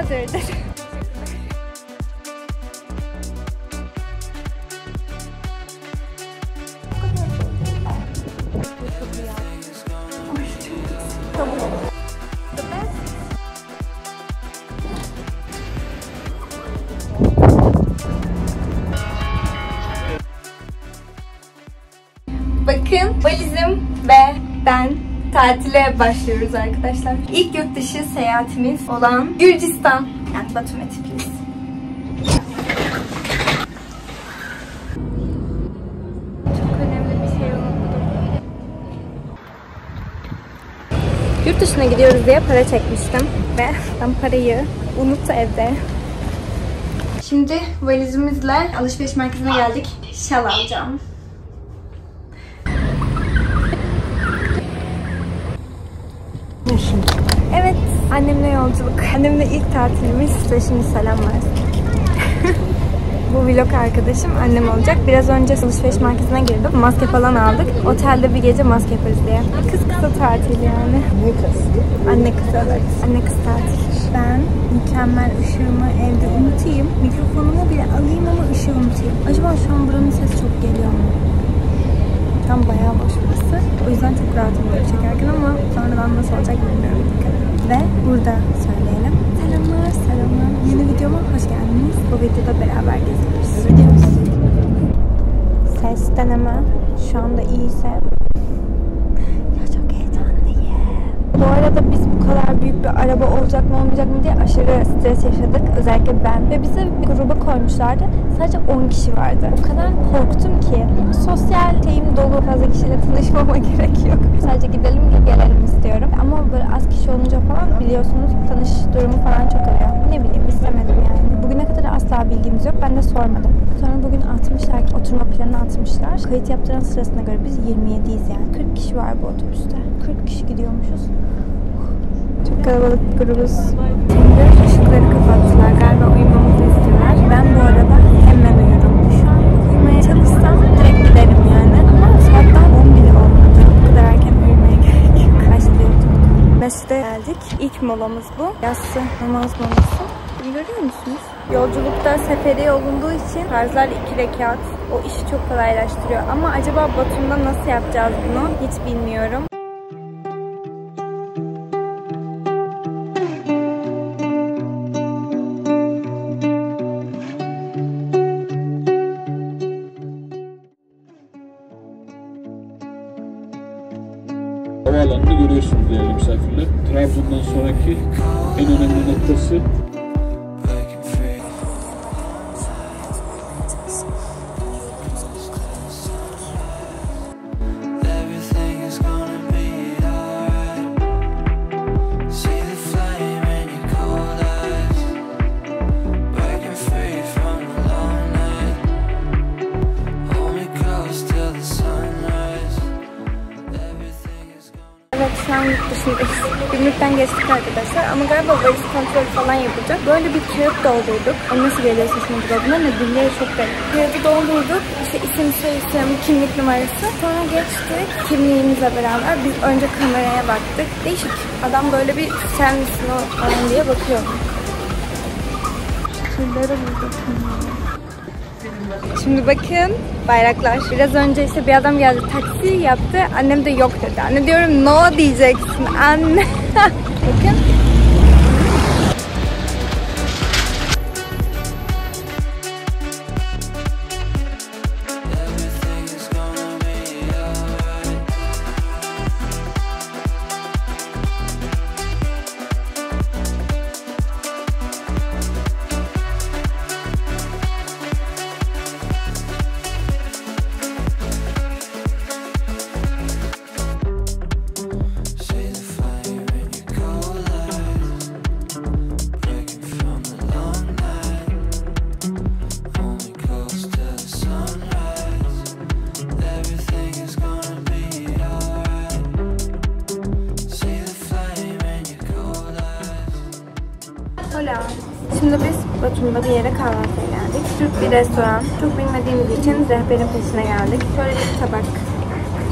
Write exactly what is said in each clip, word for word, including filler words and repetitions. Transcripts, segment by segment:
order'dır. Bakın valizim ve ben tatile başlıyoruz arkadaşlar. İlk yurt dışı seyahatimiz olan Gürcistan, yani Batum ve Tiflis. Çok önemli bir şey oldu. Yurt dışına gidiyoruz diye para çekmiştim ve ben parayı unut evde. Şimdi valizimizle alışveriş merkezine geldik. Şal alacağım. Evet, annemle yolculuk. Annemle ilk tatilimiz. Size şimdi selam ver. Bu vlog arkadaşım annem olacak. Biraz önce alışveriş merkezine girdim. Maske falan aldık. Otelde bir gece maske yaparız diye. Kız kısa tatil yani. Ne kız? Anne kız olarak. Anne kız tatil. Ben mükemmel ışığımı evde unutayım. Mikrofonumu bile alayım ama ışığı unutayım. Acaba şu an buranın sesi çok geliyor mu? Tam bayağı boş burası. O yüzden çok rahatım böyle çekerken ama sonradan nasıl olacak bilmiyorum. Ve burada söyleyelim. Selamlar, selamlar. Yeni videoma hoş geldiniz. Bu videoda beraber geziyoruz. Ses deneme. Şu anda iyiyse. Ya çok heyecanlıyım. Bu arada biz bu kadar büyük bir araba olacak mı olmayacak mı diye aşırı stres yaşadık. Özellikle ben. Ve bizi bir gruba koymuşlardı. Sadece on kişi vardı. O kadar korktum ki. Sosyal şeyim dolu, fazla kişiyle tanışmama gerek yok. Sadece gidelim ki gelelim istiyorum. Ama böyle az kişi olunca falan biliyorsunuz tanış durumu falan çok oluyor. Ne bileyim, istemedim yani. Bugüne kadar asla bilgimiz yok. Ben de sormadım. Sonra bugün atmışlar ki oturma planı atmışlar. Kayıt yaptıran sırasına göre biz yirmi yediyiz yani. kırk kişi var bu otobüste. kırk kişi gidiyormuşuz. Çok kalabalık bir grubuz. Şimdi ışıkları kapattılar. Galiba uyumamızı istiyorlar. Ben bu arada hemen uyurum. Şu an uyumaya çalışsam direkt giderim yani. Ama saatten on bile olmadı. Bu kadar erken uyumaya gerek yok. Başlıyorduk. Mescid'e geldik. İlk molamız bu. Yassı namaz molası. Görüyor musunuz? Yolculukta seferi olunduğu için farzlar iki rekat. O işi çok kolaylaştırıyor. Ama acaba Batum'da nasıl yapacağız bunu? Hiç bilmiyorum. Havaalanını görüyorsunuz değerli misafirler. Trabzon'dan sonraki en önemli noktası. Gümrükten geçtik arkadaşlar ama galiba valiz kontrol falan yapacak. Böyle bir kağıt doldurduk. O nasıl geliyor sesini bulabilir ama dinleri çok garip. Kağıdı doldurduk. İşte isim, soy isim, kimlik numarası. Sonra geçtik. Kimliğimizle beraber biz önce kameraya baktık. Değişik. Adam böyle bir sen misin o adam diye bakıyor. Şurada bulduk. Şimdi bakın bayraklar. Biraz önce işte bir adam geldi taksi yaptı. Annem de yok dedi. Anne diyorum no diyeceksin anne. Bakın. Şimdi biz Batum'da bir yere kahvaltıya geldik. Türk bir restoran. Çok bilmediğimiz için rehberin peşine geldik. Şöyle bir tabak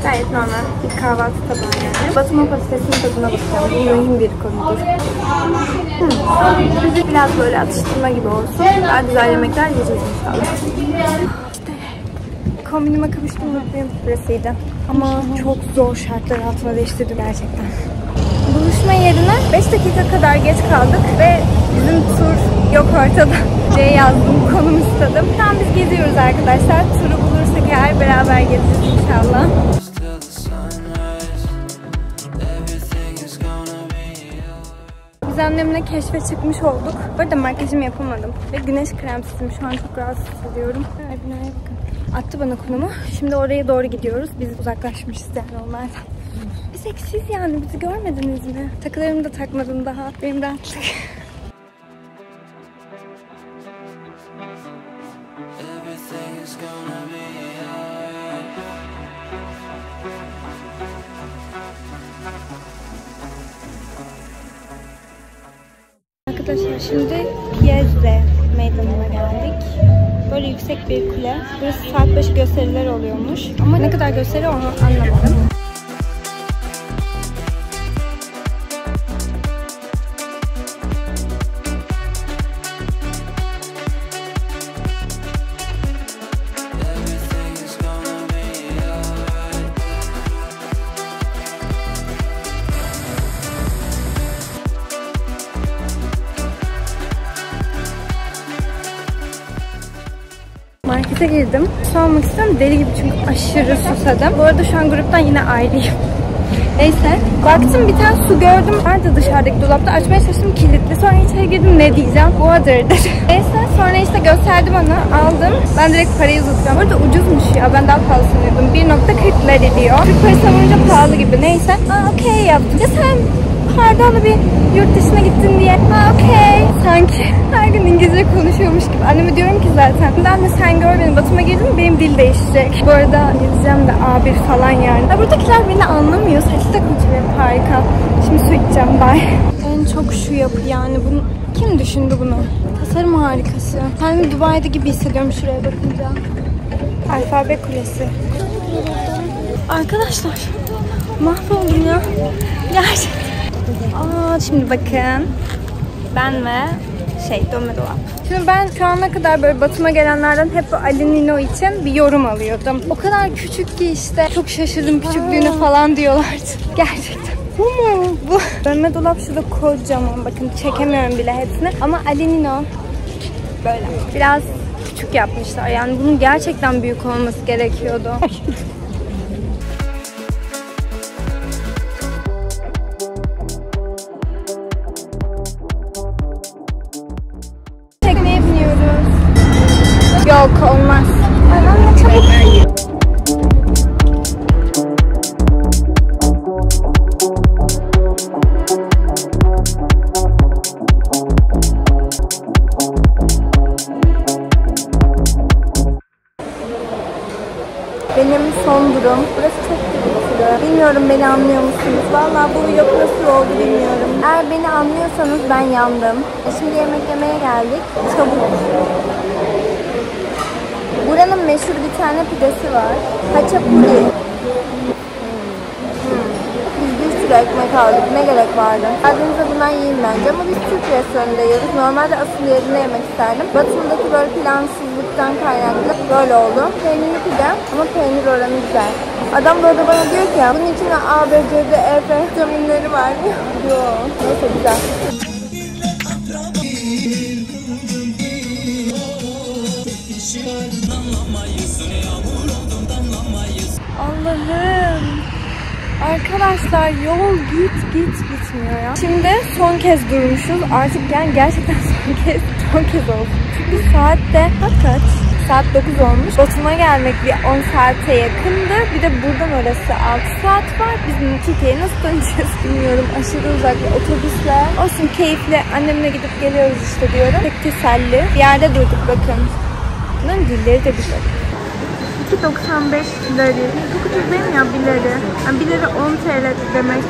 Gayet normal bir kahvaltı tabağı yani. Batı patatesinin tadına bakacağım. Bu mühim bir konudur. Bizi hmm. biraz böyle atıştırma gibi olsun. Daha güzel yemekler yiyeceğiz inşallah. İşte kombinime kavuştum. Mutluyum. Burasıydı. Ama çok zor şartlar altına değiştirdim gerçekten. Buluşma yerine beş dakika kadar geç kaldık ve bizim tur yok ortada. C yazdım, konum istedim. Tam biz geziyoruz arkadaşlar. Turu bulursak eğer beraber gezeceğiz inşallah. Biz annemle keşfe çıkmış olduk. Burada makyajımı yapamadım ve güneş kremsizim. Şu an çok rahatsız hissediyorum. Ay, binaya bakın. Attı bana konumu. Şimdi oraya doğru gidiyoruz. Biz uzaklaşmışız yani onlardan. Bir seksiz yani, bizi görmediniz mi? Takılarımı da takmadım daha. Benim rahatlık. Arkadaşlar şimdi Piazza meydanına geldik. Böyle yüksek bir kule. Burası saat başı gösteriler oluyormuş. Ama ne kadar gösteri onu anlamadım. Markete girdim. Su almak istedim. Deli gibi çünkü aşırı susadım. Bu arada şu an gruptan yine ayrıyım. Neyse. Baktım bir tane su gördüm. Vardı dışarıdaki dolapta. Açmaya çalıştım, kilitli. Sonra içeri girdim. Ne diyeceğim? Water'dır. Neyse. Sonra işte gösterdim ona. Aldım. Ben direkt parayı uzatacağım. Bu arada ucuzmuş ya. Ben daha pahalı sanıyordum. bir nokta kırk lira diyor. Türk parası olunca pahalı gibi. Neyse. Aa okey yaptım. Ya sen pardon bir yurt dışına gittin diye. Ha okey. Sanki her gün İngilizce konuşuyormuş gibi. Anneme diyorum ki zaten. Ben de sen gör beni. Batıma girdim, benim dil değişecek. Bu arada gideceğim de A bir falan yani. Ya buradakiler beni anlamıyor. Saçı da kocaman harika. Şimdi su içeceğim. Bye. En çok şu yapı yani. Bunu... Kim düşündü bunu? Tasarım harikası. Kendimi Dubai'de gibi hissediyorum şuraya bakınca. Alfabe kulesi. Arkadaşlar. Mahvoldum ya. Gerçekten. Aa, şimdi bakın ben ve şey dönme dolap. Şimdi ben şu ana kadar böyle Batum'a gelenlerden hep Ali Nino için bir yorum alıyordum. O kadar küçük ki işte çok şaşırdım küçüklüğüne falan diyorlardı. Gerçekten. Bu mu? Bu. Dönme dolap şurada kocaman, bakın çekemiyorum bile hepsini. Ama Ali Nino böyle biraz küçük yapmışlar. Yani bunun gerçekten büyük olması gerekiyordu. Yok olmaz. Anam ne çabuk. Benim son durum. Burası çok güzel. Bilmiyorum beni anlıyor musunuz? Vallahi bu vlog nasıl oldu bilmiyorum. Eğer beni anlıyorsanız ben yandım. E şimdi yemek yemeye geldik. Çabuk. Buranın meşhur bir tane pidesi var. Haçapuri. Biz bir sürü ekmek aldık. Ne gerek vardı? Geldiğimizde bundan yiyeyim bence. Ama biz Türk restoranında yiyoruz. Normalde asıl yerine yemek isterdim. Batımdaki böyle plansızlıktan kaynaklı böyle oldu. Peynirli pide ama peynir oranı güzel. Adam burada bana diyor ki bunun içinde A, B, C, D, E, F vitaminleri var mı? Yok. Neyse güzel. Allah'ım. Arkadaşlar yol git git gitmiyor ya. Şimdi son kez durmuşuz. Artık yani gerçekten son kez son kez oldu. Çünkü saat de kaç? Saat dokuz olmuş. Batum'a gelmek bir on saate yakındı. Bir de buradan orası altı saat var. Biz Türkiye'ye nasıl döneceğiz bilmiyorum. Aşırı uzak bir otobüsle. Olsun, keyifle annemle gidip geliyoruz işte diyorum. Tek teselli. Bir yerde durduk bakın. Bunların dilleri de güzel. iki doksan beş lira. Çok ucuz değil mi ya bileri? Yani bileri on TL demek.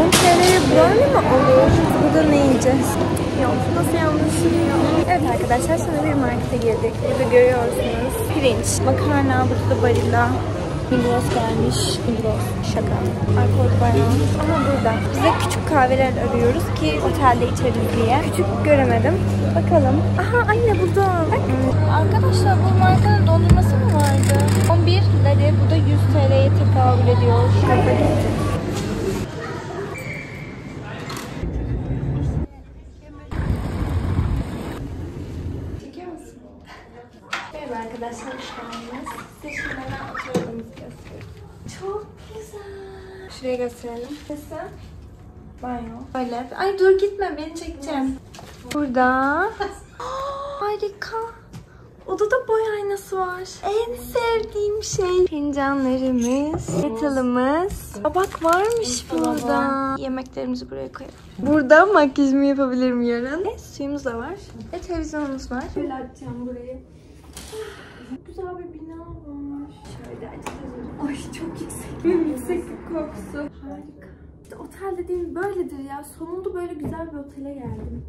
on TL'ye böyle mi oluyor? Burada ne yiyeceğiz? Yok, nasıl yanlış ya? Evet arkadaşlar, şimdi bir markete girdik. Burada görüyorsunuz pirinç, makarna, burada barilla, Bindros gelmiş. Bindros şaka. Alkol bayağı. Aha burada. Bize küçük kahveler arıyoruz ki otelde içelim diye. Küçük göremedim. Bakalım. Aha anne burada. Bak. Arkadaşlar bu markanın dondurması mı vardı? on bir lira burada yüz TL'ye tekabül ediyor. Arkadaşlar şu anda size şimdi hemen oturduğumuzu göstereyim. Çok güzel. Şuraya gösterelim. Burası banyo. Böyle. Ay dur gitme beni çekeceğim. Burada. Harika. Odada boy aynası var. En sevdiğim şey. Fincanlarımız, metalımız. Tabak varmış burada. Yemeklerimizi buraya koyalım. Burada makyajımı yapabilirim yarın. Ve suyumuz da var. Ve televizyonumuz var. Şöyle açacağım burayı. Çok güzel bir bina var. Şöyle açacağız. Ay çok yüksek. Benim yükseklik korkusu. Harika. İşte otel dediğim böyledir ya. Sonunda böyle güzel bir otele geldim.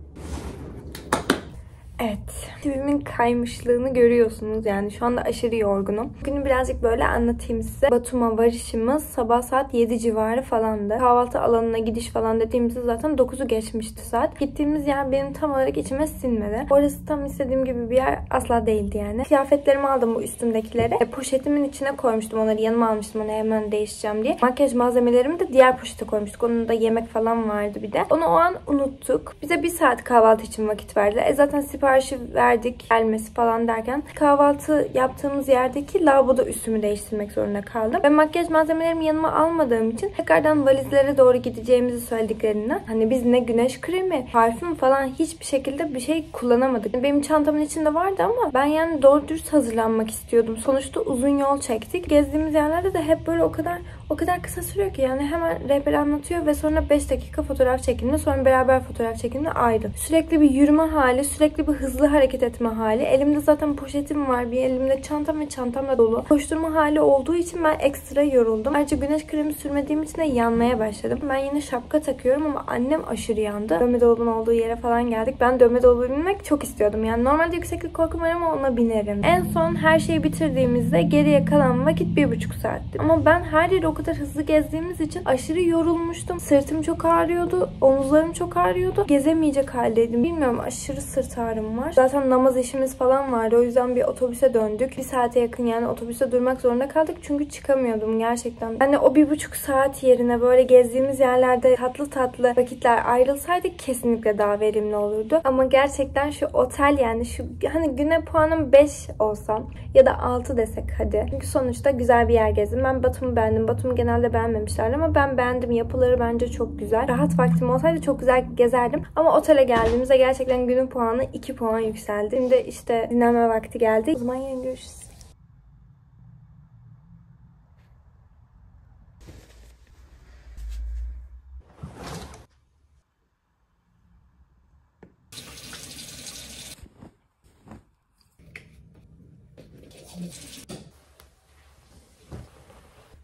Evet. Tipimin kaymışlığını görüyorsunuz. Yani şu anda aşırı yorgunum. Bugünü birazcık böyle anlatayım size. Batum'a varışımız sabah saat yedi civarı falandı. Kahvaltı alanına gidiş falan dediğimizde zaten dokuzu geçmişti saat. Gittiğimiz yer benim tam olarak içime sinmedi. Orası tam istediğim gibi bir yer asla değildi yani. Kıyafetlerimi aldım, bu üstümdekileri. E, poşetimin içine koymuştum onları. Yanıma almıştım onu hemen değişeceğim diye. Makyaj malzemelerimi de diğer poşete koymuştuk. Onun da yemek falan vardı bir de. Onu o an unuttuk. Bize bir saat kahvaltı için vakit verdiler. E zaten sipariş verdik gelmesi falan derken kahvaltı yaptığımız yerdeki lavaboda üstümü değiştirmek zorunda kaldım. Ve makyaj malzemelerimi yanıma almadığım için tekrardan valizlere doğru gideceğimizi söylediklerinden hani biz ne güneş kremi, parfüm falan hiçbir şekilde bir şey kullanamadık. Benim çantamın içinde vardı ama ben yani doğru dürüst hazırlanmak istiyordum. Sonuçta uzun yol çektik. Gezdiğimiz yerlerde de hep böyle o kadar o kadar kısa sürüyor ki yani hemen rehber anlatıyor ve sonra beş dakika fotoğraf çekimine, sonra beraber fotoğraf çekimine ayrı. Sürekli bir yürüme hali, sürekli bir hızlı hareket etme hali. Elimde zaten poşetim var. Bir elimde çantam ve çantamla dolu. Koşturma hali olduğu için ben ekstra yoruldum. Ayrıca güneş kremi sürmediğim için de yanmaya başladım. Ben yine şapka takıyorum ama annem aşırı yandı. Dövme dolabının olduğu yere falan geldik. Ben dövme dolabı binmek çok istiyordum. Yani normalde yükseklik korkum var ama ona binerim. En son her şeyi bitirdiğimizde geriye kalan vakit bir buçuk saatti. Ama ben her yeri o kadar hızlı gezdiğimiz için aşırı yorulmuştum. Sırtım çok ağrıyordu. Omuzlarım çok ağrıyordu. Gezemeyecek haldeydim. Bilmiyorum, aşırı sırt ağrım var. Zaten namaz işimiz falan vardı. O yüzden bir otobüse döndük. Bir saate yakın yani otobüse durmak zorunda kaldık. Çünkü çıkamıyordum gerçekten. Yani o bir buçuk saat yerine böyle gezdiğimiz yerlerde tatlı tatlı vakitler ayrılsaydık kesinlikle daha verimli olurdu. Ama gerçekten şu otel yani şu hani güne puanım beş olsam ya da altı desek hadi. Çünkü sonuçta güzel bir yer gezdim. Ben Batum'u beğendim. Batum'u genelde beğenmemişlerdi ama ben beğendim. Yapıları bence çok güzel. Rahat vaktim olsaydı çok güzel gezerdim. Ama otele geldiğimizde gerçekten günün puanı iki puan yükseldi. Şimdi işte dinlenme vakti geldi. O zaman yarın görüşürüz.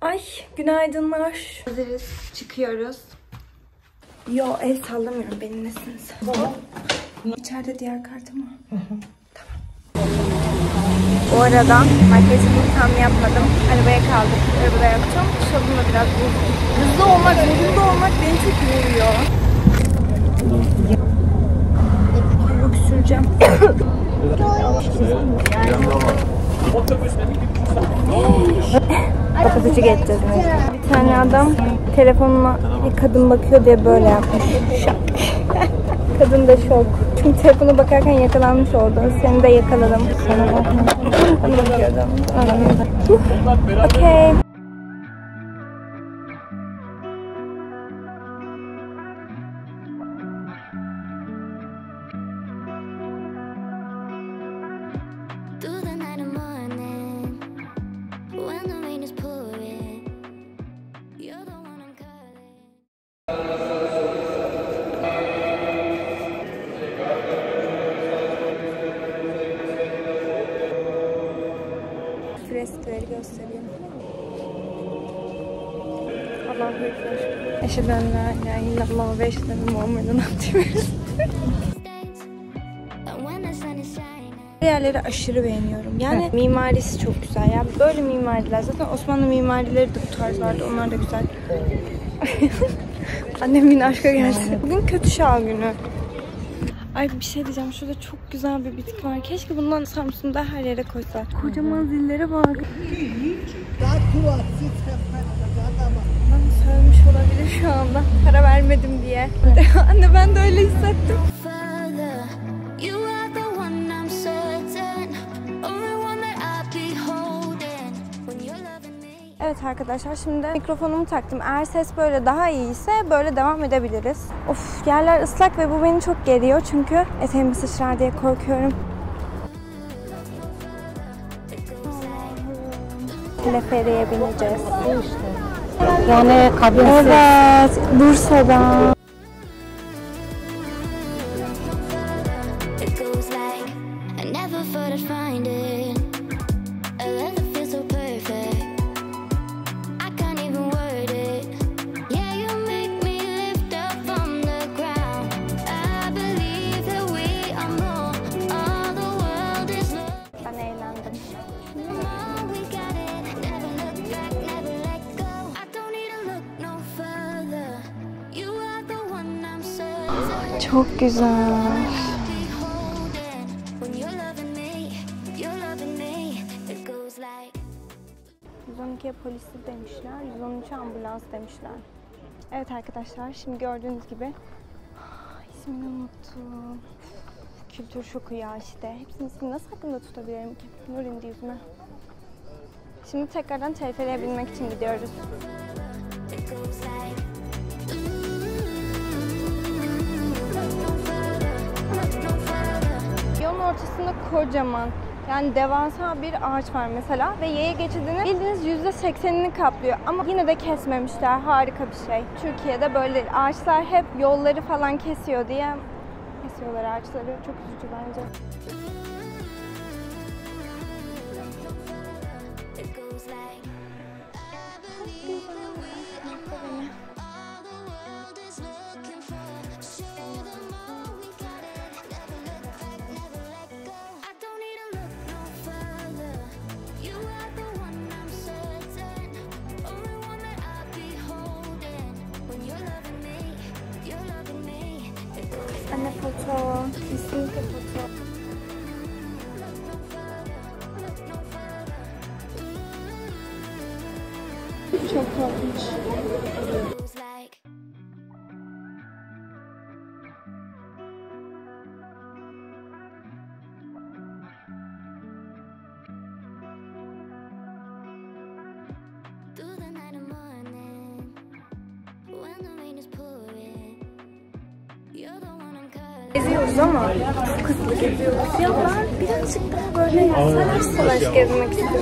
Ay günaydınlar. Hazırız. Çıkıyoruz. Yo el sallamıyorum. Benim nesiniz? İçeride diğer kartı mı? Hı hı. Tamam. Bu arada makyajımı tam yapmadım. Arabaya kaldık. Arabada yapacağım. Şabımla biraz buldum. Hızlı olmak, hızlı olmak beni çok yoruyor. Yok süreceğim. Kapıcı getirdim. Bir tane adam telefonuma kadın bakıyor diye böyle yapmış. Kadın da şok. Çünkü telefona bakarken yakalanmış oldun. Seni de yakaladım. Okay. Göstereyim. Allah'a emanet. Eşeden la ilahe illallah ve eşeden Muhammed'in abdimiz. Yerleri aşırı beğeniyorum. Yani evet. Mimarisi çok güzel. Yani böyle mimariler. Zaten Osmanlı mimarileri de bu tarz vardı. Onlar da güzel. Annem yine aşka gelsin. Bugün kötü şal günü. Ay bir şey diyeceğim. Şurada çok güzel bir bitki var. Keşke bundan Samsun'da her yere koysa. Kocaman zillere bak. Ben söylemiş olabilir şu anda. Para vermedim diye. Anne ben de öyle hissettim. Evet arkadaşlar, şimdi mikrofonumu taktım. Eğer ses böyle daha iyiyse böyle devam edebiliriz. Of, yerler ıslak ve bu beni çok geriyor çünkü eteğimi sıçrar diye korkuyorum. Teleferiye bineceğiz. Yani kabinsiz. Evet, Bursa'dan. Çok güzel. yüz on ikiye polisi demişler, yüz on üçe ambulans demişler. Evet arkadaşlar, şimdi gördüğünüz gibi ismini unuttum. Kültür şoku ya işte. Hepsinin ismini nasıl hakkında tutabilirim ki? Nur indi yüzüme. Şimdi tekrardan teleferiye binmek için gidiyoruz. Yolun ortasında kocaman, yani devasa bir ağaç var mesela ve yaya geçidinin bildiğiniz yüzde seksenini kaplıyor ama yine de kesmemişler, harika bir şey. Türkiye'de böyle ağaçlar hep yolları falan kesiyor diye kesiyorlar ağaçları, çok üzücü bence. Anne foto, kesinlikle foto. Çok korkunç. Geziyoruz ama çok hızlı geziyoruz. Ya ben birazcık daha böyle yavaş yavaş gezmek istiyorum.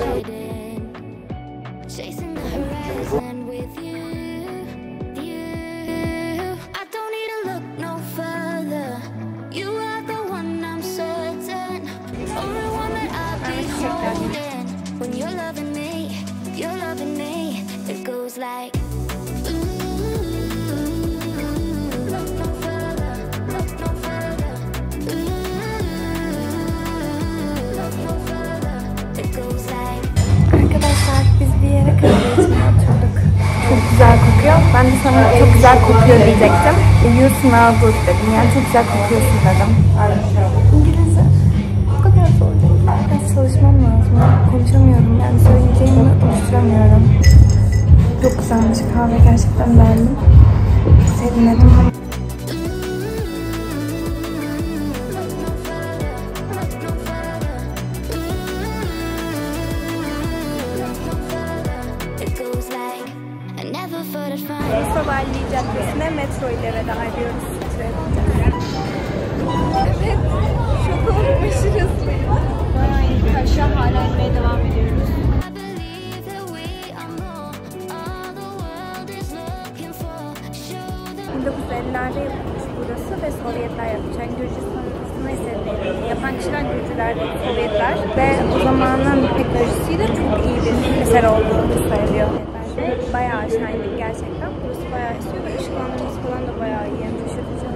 Ben de sana çok güzel kokuyor diyecektim. You smell good dedim. Yani çok güzel kokuyorsun dedim. İngilizce bu kadar zor değil. Biraz çalışmam lazım. Konuşamıyorum. Yani söyleyeceğimi konuşamıyorum. Çok güzelmiş kahve. Gerçekten beğendim. Sevindim. Sabahleyi Caddesi'ne metro ile veda ediyoruz. Evet, şok olmuşuz hızlıyım. Ay, Kaş'a hala inmeye devam ediyoruz. bin dokuz yüz ellilerde yapılmış burası ve Sovyetler yapmış. Yani Gürcistan'ın eserleri yapan kişiler Gürcüler, Sovyetler ve o zamanın teknolojisiyle çok iyi bir eser olduğunu söylüyor. Bayağı aşağı indik gerçekten. Burası bayağı esiyor ve ışıklandırması falan da bayağı iyi. Şaşırtıcı.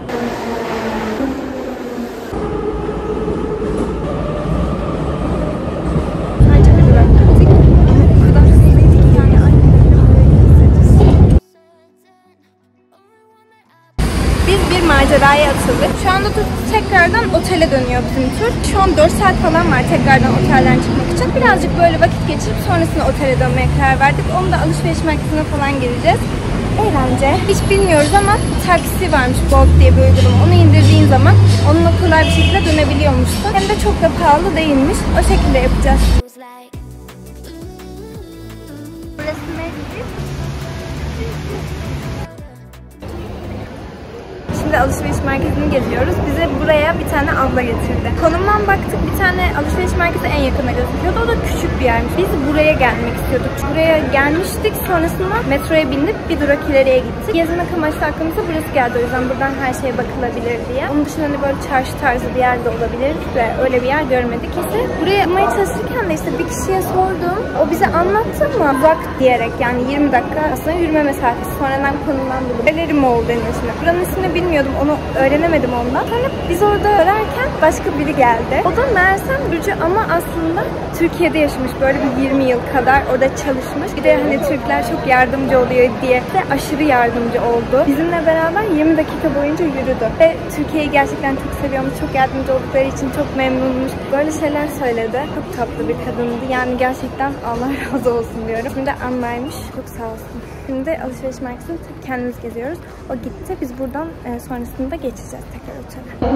bir maceraya atıldık. Şu anda tekrardan otele dönüyor bizim tur. Şu an dört saat falan var tekrardan otelden çıkmak için. Birazcık böyle vakit geçirip sonrasında otele dönmeye karar verdik. Onu da alışveriş merkezine falan gireceğiz. Eğlence. Hiç bilmiyoruz ama taksi varmış Bolt diye bir uygulama. Onu indirdiğin zaman onunla kolay bir şekilde dönebiliyormuşsun. Hem de çok da pahalı değilmiş. O şekilde yapacağız. Şimdi alışveriş merkezini geziyoruz. Bize buraya bir tane abla getirdi. Konumdan baktık, bir tane alışveriş merkezi en yakına gözüküyordu. O da küçük bir yermiş. Biz buraya gelmek istiyorduk. Buraya gelmiştik. Sonrasında metroya bindik. Bir durak ileriye gittik. Gezmek amaçlı aklımıza burası geldi. O yüzden buradan her şeye bakılabilir diye. Onun dışında hani böyle çarşı tarzı bir yer de olabilir ve öyle bir yer görmedik. İşte buraya bulmaya çalışırken de işte bir kişiye sordum. O bize anlattı mı? Bak diyerek yani yirmi dakika aslında yürüme mesafesi. Sonradan konudan bulduk. Beleri Moğol deniyor şimdi. Buranın ismini bilmiyorum. Onu öğrenemedim ondan. Sonra biz orada ararken başka biri geldi. O da meğersem Gürcü ama aslında Türkiye'de yaşamış. Böyle bir yirmi yıl kadar orada çalışmış. Bir de hani Türkler çok yardımcı oluyor diye de aşırı yardımcı oldu. Bizimle beraber yirmi dakika boyunca yürüdü. Ve Türkiye'yi gerçekten çok seviyormuş. Çok yardımcı oldukları için çok memnunmuş. Böyle şeyler söyledi. Çok tatlı bir kadındı. Yani gerçekten Allah razı olsun diyorum. Şimdi anlaymış. Çok sağ olsun. Şimdi alışveriş merkezini kendimiz geziyoruz. O gitti. Biz buradan sonrasında geçeceğiz tekrar uçağa.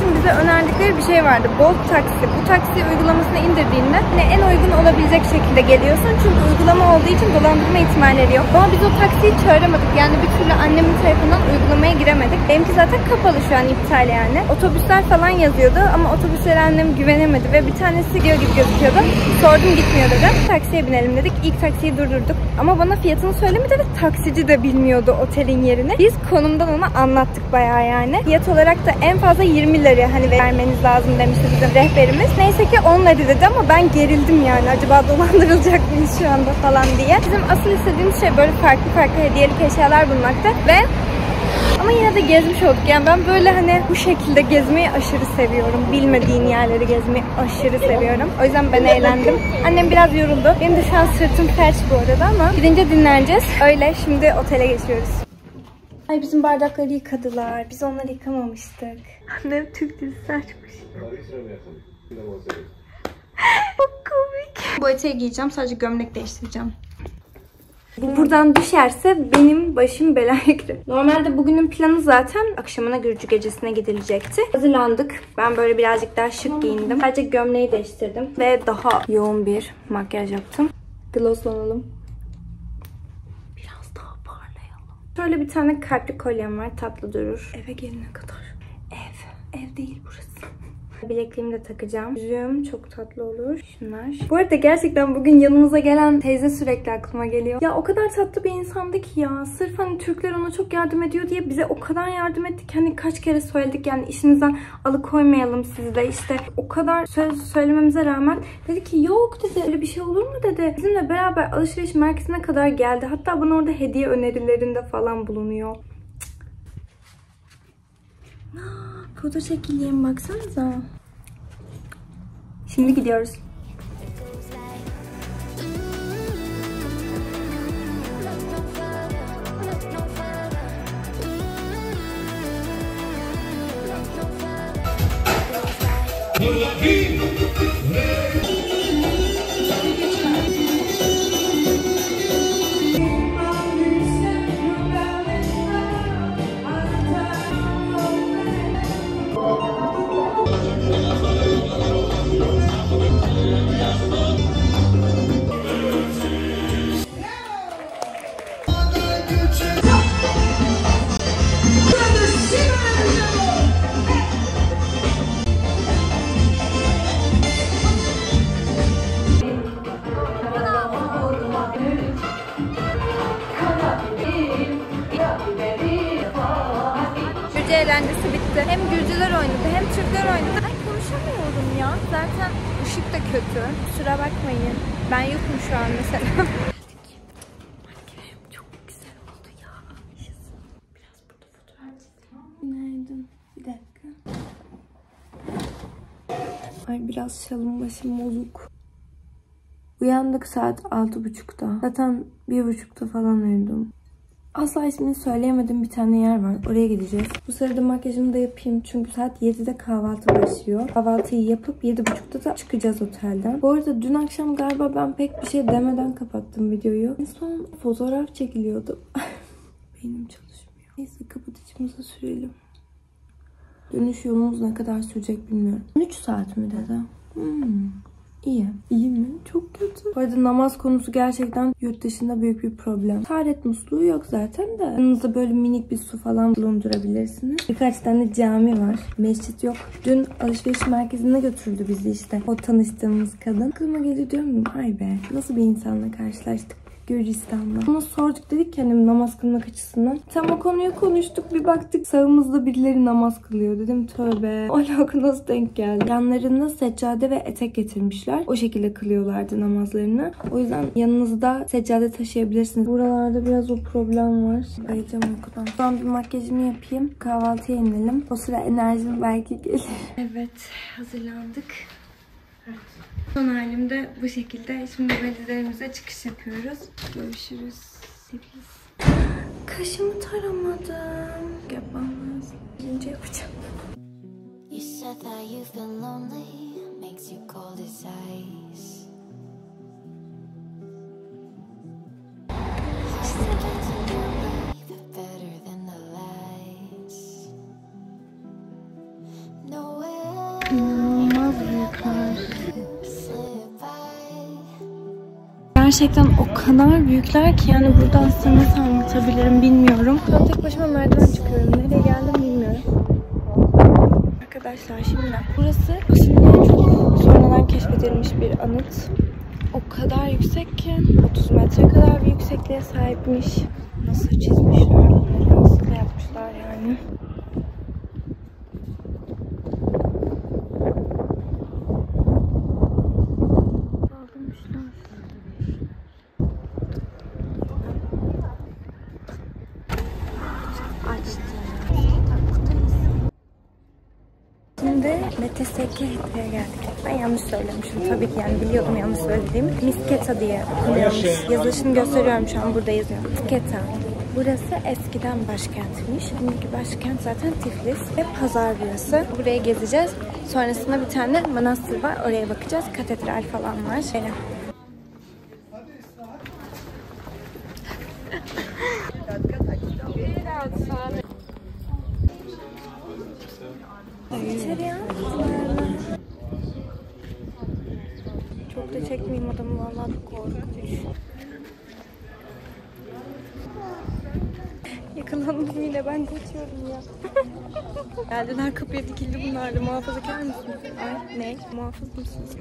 için bize önerdikleri bir şey vardı. Bolt taksi. Bu taksi uygulamasını indirdiğinde hani en uygun olabilecek şekilde geliyorsun. Çünkü uygulama olduğu için dolandırma ihtimalleri yok. Ama biz o taksiyi çağıramadık. Yani bir türlü annemin tarafından uygulamaya giremedik. Benimki zaten kapalı şu an, iptal yani. Otobüsler falan yazıyordu ama otobüslere annem güvenemedi ve bir tanesi gidiyor gibi gözüküyordu. Sordum, gitmiyor dedi. Taksiye binelim dedik. İlk taksiyi durdurduk. Ama bana fiyatını söylemedi ve taksici de bilmiyordu otelin yerini. Biz konumdan ona anlattık bayağı yani. Fiyat olarak da en fazla yirmi lira hani vermeniz lazım demişti bizim rehberimiz. Neyse ki on lira dedi ama ben gerildim yani. Acaba dolandırılacak mıyız şu anda falan diye. Bizim asıl istediğimiz şey böyle farklı farklı hediyelik eşyalar bulmaktı ve ama yine de gezmiş olduk. Yani ben böyle hani bu şekilde gezmeyi aşırı seviyorum. Bilmediğin yerleri gezmeyi aşırı seviyorum. O yüzden ben eğlendim. Annem biraz yoruldu. Benim de şu an sırtım felç bu arada ama gidince dinleneceğiz. Öyle şimdi otele geçiyoruz. Ay bizim bardakları yıkadılar. Biz onları yıkamamıştık. Annem Türk dizisi açmış. Çok komik. Bu eteği giyeceğim. Sadece gömlek değiştireceğim. Bu buradan düşerse benim başım belaya girer. Normalde bugünün planı zaten akşamına Gürcü gecesine gidilecekti. Hazırlandık. Ben böyle birazcık daha şık giyindim. Sadece gömleği değiştirdim. Ve daha yoğun bir makyaj yaptım. Glosslanalım. Şöyle bir tane kalpli kolyem var. Tatlı durur. Eve gelene kadar. Ev. Ev değil burası. Bilekliğimi de takacağım. Yüzüm çok tatlı olur. Şunlar. Bu arada gerçekten bugün yanımıza gelen teyze sürekli aklıma geliyor. Ya o kadar tatlı bir insandı ki ya. Sırf hani Türkler ona çok yardım ediyor diye bize o kadar yardım ettik. Hani kaç kere söyledik yani işinizden alıkoymayalım sizi de işte. O kadar söz söylememize rağmen dedi ki yok dedi. Öyle bir şey olur mu dedi. Bizimle beraber alışveriş merkezine kadar geldi. Hatta bana orada hediye önerilerinde falan bulunuyor. Foto çekileyim baksanıza. Şimdi gidiyoruz. Eğlencesi bitti. Hem Gürcüler oynadı hem Türkler oynadı. Ay konuşamıyorum ya. Zaten ışık da kötü. Kusura bakmayın. Ben yokum şu an mesela. Makyajım çok güzel oldu ya. Biraz burada fotoğraf çekeceğim. Günaydın. Bir dakika. Ay biraz şalım başım bozuk. Uyandık saat altı buçukta. Zaten bir buçukta falan uyudum. Asla ismini söyleyemediğim bir tane yer var. Oraya gideceğiz. Bu sırada makyajımı da yapayım. Çünkü saat yedide kahvaltı başlıyor. Kahvaltıyı yapıp yedi buçukta da çıkacağız otelden. Bu arada dün akşam galiba ben pek bir şey demeden kapattım videoyu. En son fotoğraf çekiliyordum. Beynim çalışmıyor. Neyse kapatıcımıza sürelim. Dönüş yolumuz ne kadar sürecek bilmiyorum. on üç saat mi dedi? Hmm. İyi. İyi mi? Çok kötü. Bu arada namaz konusu gerçekten yurt dışında büyük bir problem. Taharet musluğu yok zaten de. Yanınızda böyle minik bir su falan bulundurabilirsiniz. Birkaç tane cami var. Mescit yok. Dün alışveriş merkezine götürdü bizi işte. O tanıştığımız kadın. Aklıma geliyor diyorum. Ay be. Nasıl bir insanla karşılaştık? Gürcistan'da. Ona sorduk dedik ki hani namaz kılmak açısından. Tam o konuyu konuştuk. Bir baktık sağımızda birileri namaz kılıyor. Dedim tövbe. O alaka nasıl denk geldi? Yanlarında seccade ve etek getirmişler. O şekilde kılıyorlardı namazlarını. O yüzden yanınızda seccade taşıyabilirsiniz. Buralarda biraz o problem var. Bayılacağım uykudan. Şu an bir makyajımı yapayım. Kahvaltıya inelim. O sıra enerjim belki gelir. Evet. Hazırlandık. Evet. Son halimde bu şekilde. Şimdi valizlerimize çıkış yapıyoruz. Görüşürüz. Kaşımı taramadım. Yapmam lazım. Önce yapacağım. You said that you've been lonely, makes you cold as ice. Gerçekten o kadar büyükler ki yani buradan size nasıl anlatabilirim bilmiyorum. Ben tek başıma merdiven çıkıyorum. Nereye geldim bilmiyorum. Arkadaşlar şimdi burası en çok sonradan keşfedilmiş bir anıt. O kadar yüksek ki otuz metre kadar bir yüksekliğe sahipmiş. Nasıl çizmişler bunları, nasıl yapmışlar yani. Misketa geldik. Ben yanlış söylemişim tabii ki yani biliyordum yanlış söylediğimi. Misketa diye okunuyormuş. Yazılışını gösteriyorum şu an burada yazıyor. Misketa. Burası eskiden başkentmiş. Şimdiki başkent zaten Tiflis ve pazar burası. Buraya gezeceğiz. Sonrasında bir tane manastır var. Oraya bakacağız. Katedral falan var. Şöyle. İçeriye çok da çekmeyeyim adamı vallahi korkunç. Yakalandım yine ben kaçıyorum ya. Geldiler kapıya dikildi bunlar da muhafazakar mısınız? Ay ne? Muhafız mısınız?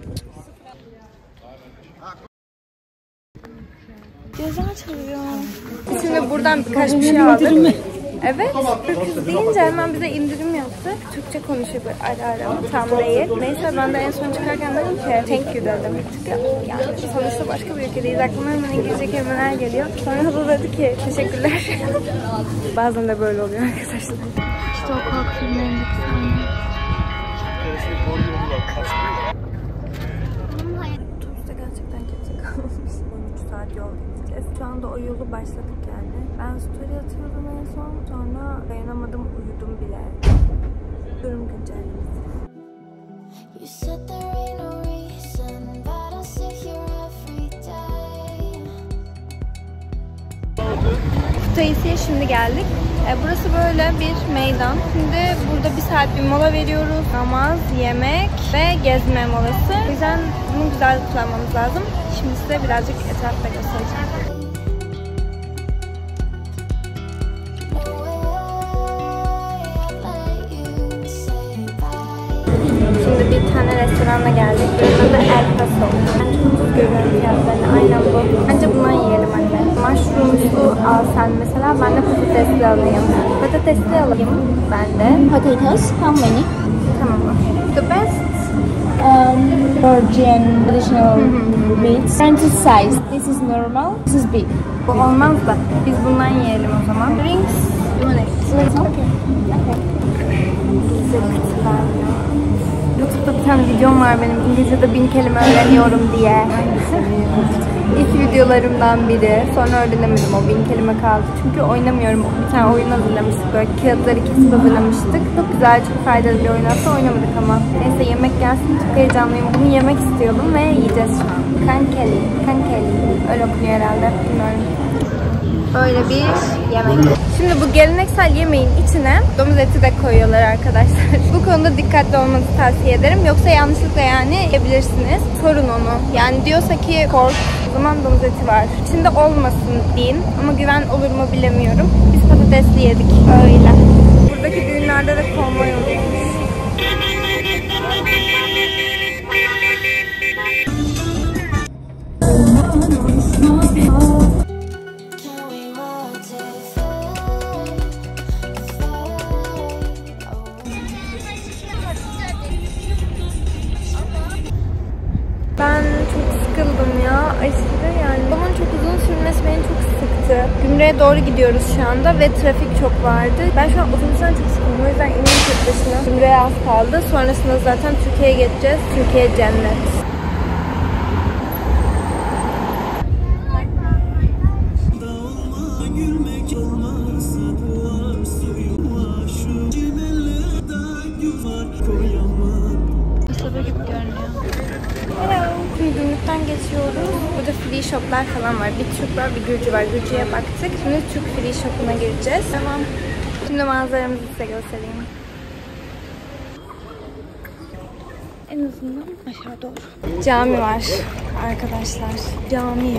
Ceza çalıyor. Şimdi buradan birkaç bir şey aldım. Evet, Türk'üz deyince hemen bize indirim yaptı. Türkçe konuşuyor ara ara ama tam değil. Neyse ben de en son çıkarken dedim ki thank you dedim. Yani sonuçta başka bir ülkedeyiz. Aklıma hemen İngilizce kelimeler geliyor. Sonra da dedi ki teşekkürler. Bazen de böyle oluyor arkadaşlar. İşte o korku filmlerindeki sahne. Otobüste gerçekten kötü kalmış. on üç saat yol gideceğiz. Şu anda o yolu başladık yani. Ben story atıyordum en son, sonra dayanamadım, uyudum bile. Durum güncellemiz. Kutaisi'ye şimdi geldik. Burası böyle bir meydan. Şimdi burada bir saat bir mola veriyoruz. Namaz, yemek ve gezme molası. O yüzden bunu güzel kullanmamız lazım. Şimdi size birazcık etrafta göstereceğim. Şimdi bir tane restorana geldik. Burada da El Paso. Ben çok görüyorum fiyatlarını. Aynen bu. Bence bundan yiyelim anne. Mushroom'lu al sen mesela. Ben de patatesli alayım. Patatesli alayım ben de. Potatoes, how many? Tamam. The best? Um, Georgian traditional meats. French size. This is normal. This is big. Bu olmaz da. Biz bundan yiyelim o zaman. Drinks. Lemonade. Okay. Okay. Bize kutular. YouTube'da bir tane videom var benim, İngilizce'de bin kelime öğreniyorum diye. İlk videolarımdan biri. Sonra öğrenemedim, o bin kelime kaldı. Çünkü oynamıyorum. Bir tane oyun hazırlamıştık. Böyle kağıtları kesip hazırlamıştık. Çok güzel, çok faydalı bir oyun aslında, oynamadık ama. Neyse yemek gelsin. Çok heyecanlıyım. Bunu yemek istiyordum ve yiyeceğiz şu an. Kankeli. Kankeli. Öyle okunuyor herhalde. Bilmiyorum. Böyle bir yemek. Şimdi bu geleneksel yemeğin içine domuz eti de koyuyorlar arkadaşlar. Bu konuda dikkatli olmanızı tavsiye ederim. Yoksa yanlışlıkla yani yiyebilirsiniz. Sorun onu. Yani diyorsa ki kork, o zaman domuz eti var. İçinde olmasın deyin. Ama güven olur mu bilemiyorum. Biz patatesli yedik. Öyle. Buradaki düğünlerde de konvoy oluyormuş. Gümrüğe doğru gidiyoruz şu anda ve trafik çok vardı. Ben şu an otobüsten çok sıkıldım. O yüzden inin köprüsüne. Gümrüğe az kaldı. Sonrasında zaten Türkiye'ye geçeceğiz. Türkiye cennet. Geçiyoruz. Burada free shoplar falan var. Bir Türk var, bir Gürcü var. Gürcü'ye baktık. Şimdi Türk free shop'una gireceğiz. Tamam. Şimdi manzaramızı size göstereyim. En azından aşağı doğru. Cami var arkadaşlar. Cami.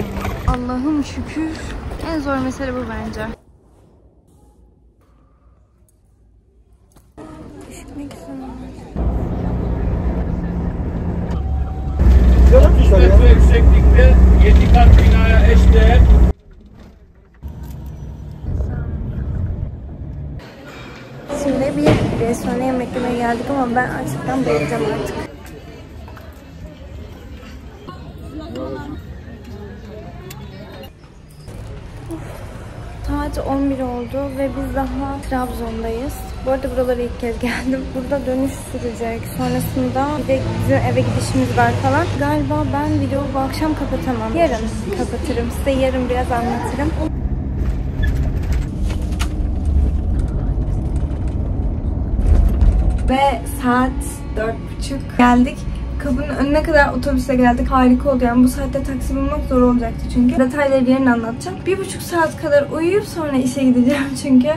Allah'ım şükür. En zor mesele bu bence. Işıkmak istiyorum. Burası yükseklikte yedi kat binaya eşdeğer. Şimdi bir restorana yemek yemeye geldik ama ben açlıktan bayılacağım artık. Saat on bir oldu ve biz daha Trabzon'dayız. Bu arada buralara ilk kez geldim. Burada dönüş sürecek. Sonrasında bir de bizim eve gidişimiz var falan. Galiba ben videoyu bu akşam kapatamam. Yarın kapatırım. Size yarın biraz anlatırım. Ve saat dört buçuk geldik. Kapının önüne kadar otobüse geldik. Harika oldu. Yani bu saatte taksi bulmak zor olacaktı çünkü. Detayları diğerini anlatacağım. Bir buçuk saat kadar uyuyup sonra işe gideceğim çünkü.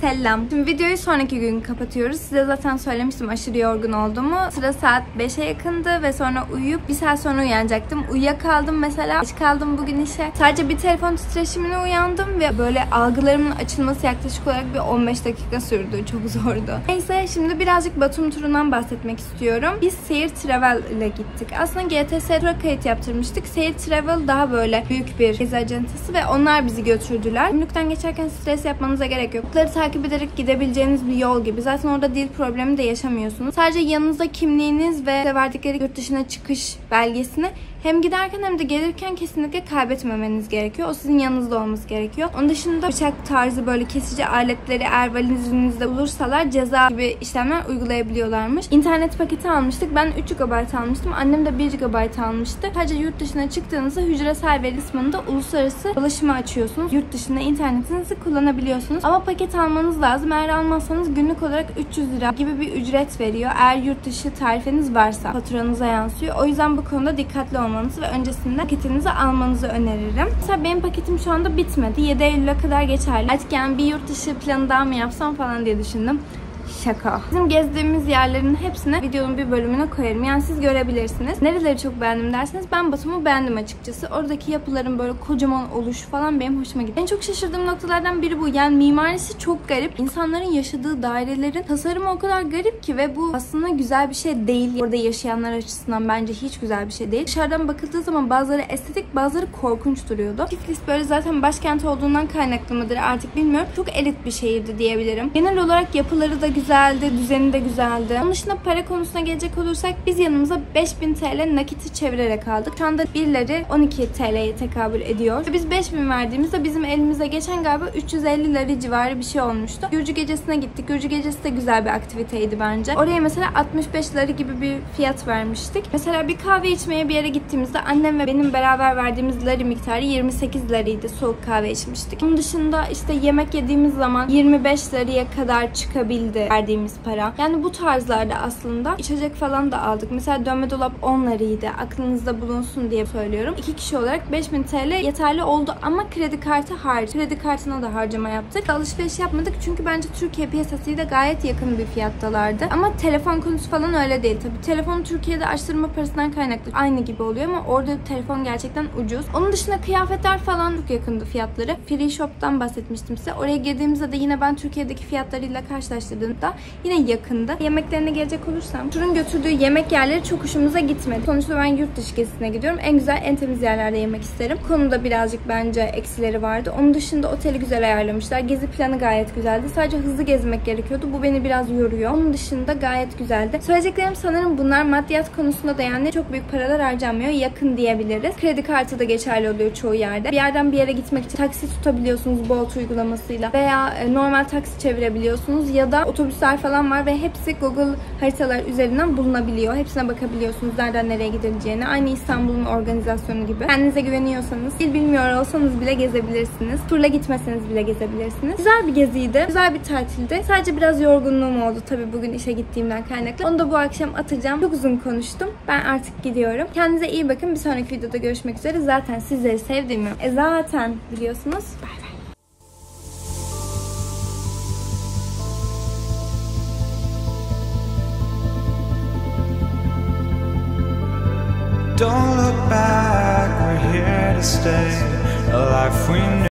Selam. Şimdi videoyu sonraki gün kapatıyoruz. Size zaten söylemiştim aşırı yorgun olduğumu. Sıra saat beşe yakındı ve sonra uyuyup bir saat sonra uyanacaktım. Uyuyakaldım mesela. Geç kaldım bugün işe. Sadece bir telefon titreşimine uyandım ve böyle algılarımın açılması yaklaşık olarak bir on beş dakika sürdü. Çok zordu. Neyse şimdi birazcık Batum turundan bahsetmek istiyorum. Biz Seyir Travel ile gittik. Aslında G T S tura kayıt yaptırmıştık. Seyir Travel daha böyle büyük bir gezi acentası ve onlar bizi götürdüler. Gümrükten geçerken stres yapmanıza gerek yok. Takip ederek gidebileceğiniz bir yol gibi. Zaten orada dil problemi de yaşamıyorsunuz. Sadece yanınızda kimliğiniz ve verdikleri yurt dışına çıkış belgesini hem giderken hem de gelirken kesinlikle kaybetmemeniz gerekiyor. O sizin yanınızda olması gerekiyor. Onun dışında bıçak tarzı böyle kesici aletleri eğer valizinizde bulursalar ceza gibi işlemler uygulayabiliyorlarmış. İnternet paketi almıştık. Ben üç gigabayt almıştım. Annem de bir gigabayt almıştı. Sadece yurt dışına çıktığınızda hücresel veri kısmında uluslararası ulaşımı açıyorsunuz. Yurt dışında internetinizi kullanabiliyorsunuz. Ama paket almanız lazım. Eğer almazsanız günlük olarak üç yüz lira gibi bir ücret veriyor. Eğer yurt dışı tarifeniz varsa faturanıza yansıyor. O yüzden bu konuda dikkatli olmalısınız ve öncesinde paketinizi almanızı öneririm. Mesela benim paketim şu anda bitmedi. yedi Eylül'e kadar geçerli. Artık yani bir yurt dışı planı daha mı yapsam falan diye düşündüm. Şaka. Bizim gezdiğimiz yerlerin hepsini videonun bir bölümüne koyarım. Yani siz görebilirsiniz. Nereleri çok beğendim derseniz ben Batum'u beğendim açıkçası. Oradaki yapıların böyle kocaman oluşu falan benim hoşuma gitti. En çok şaşırdığım noktalardan biri bu. Yani mimarisi çok garip. İnsanların yaşadığı dairelerin tasarımı o kadar garip ki ve bu aslında güzel bir şey değil. Orada yaşayanlar açısından bence hiç güzel bir şey değil. Dışarıdan bakıldığı zaman bazıları estetik, bazıları korkunç duruyordu. Tiflis böyle zaten başkent olduğundan kaynaklı mıdır artık bilmiyorum. Çok elit bir şehirdi diyebilirim. Genel olarak yapıları da güzeldi, düzeni de güzeldi. Onun dışında para konusuna gelecek olursak biz yanımıza beş bin TL nakiti çevirerek aldık. Şu anda birileri on iki TL'ye tekabül ediyor. Biz beş bin verdiğimizde bizim elimize geçen galiba üç yüz elli lira civarı bir şey olmuştu. Gürcü gecesine gittik. Gürcü gecesi de güzel bir aktiviteydi bence. Oraya mesela altmış beş lira gibi bir fiyat vermiştik. Mesela bir kahve içmeye bir yere gittiğimizde annem ve benim beraber verdiğimiz lari miktarı yirmi sekiz liraydı. Soğuk kahve içmiştik. Onun dışında işte yemek yediğimiz zaman yirmi beş liraya kadar çıkabildi verdiğimiz para. Yani bu tarzlarda aslında içecek falan da aldık. Mesela dönme dolap on liraydı. Aklınızda bulunsun diye söylüyorum. İki kişi olarak beş bin TL yeterli oldu ama kredi kartı hariç. Kredi kartına da harcama yaptık. Alışveriş yapmadık çünkü bence Türkiye piyasasıyla gayet yakın bir fiyattalardı. Ama telefon konusu falan öyle değil tabii. Telefon Türkiye'de açtırma parasından kaynaklı aynı gibi oluyor ama orada telefon gerçekten ucuz. Onun dışında kıyafetler falan çok yakındı fiyatları. Free Shop'tan bahsetmiştim size. Oraya girdiğimizde de yine ben Türkiye'deki fiyatlarıyla karşılaştırdığımda yine yakındı. Yemeklerine gelecek olursam, turun götürdüğü yemek yerleri çok hoşumuza gitmedi. Sonuçta ben yurt dışı gezisine gidiyorum. En güzel, en temiz yerlerde yemek isterim. Konuda birazcık bence eksileri vardı. Onun dışında oteli güzel ayarlamışlar. Gezi planı gayet güzeldi. Sadece hızlı gezmek gerekiyordu. Bu beni biraz yoruyor. Onun dışında gayet güzeldi. Söyleyeceklerim sanırım bunlar. Maddiyat konusunda da yani çok büyük paralar harcanmıyor. Yakın diyebiliriz. Kredi kartı da geçerli oluyor çoğu yerde. Bir yerden bir yere gitmek için taksi tutabiliyorsunuz Bolt uygulamasıyla veya normal taksi çevirebiliyorsunuz ya da otobüsler falan var ve hepsi Google haritalar üzerinden bulunabiliyor. Hepsine bakabiliyorsunuz. Nereden nereye gidileceğini. Aynı İstanbul'un organizasyonu gibi. Kendinize güveniyorsanız, dil bilmiyor olsanız bile gezebilirsiniz. Turla gitmeseniz bile gezebilirsiniz. Güzel bir geziydi. Güzel bir tatildi. Sadece biraz yorgunluğum oldu tabii bugün işe gittiğimden kaynaklı. Onu da bu akşam atacağım. Çok uzun konuştum. Ben artık gidiyorum. Kendinize iyi bakın. Bir sonraki videoda görüşmek üzere. Zaten sizleri sevdiğimi e zaten biliyorsunuz. Bye bye. Don't look back, we're here to stay, a life we know.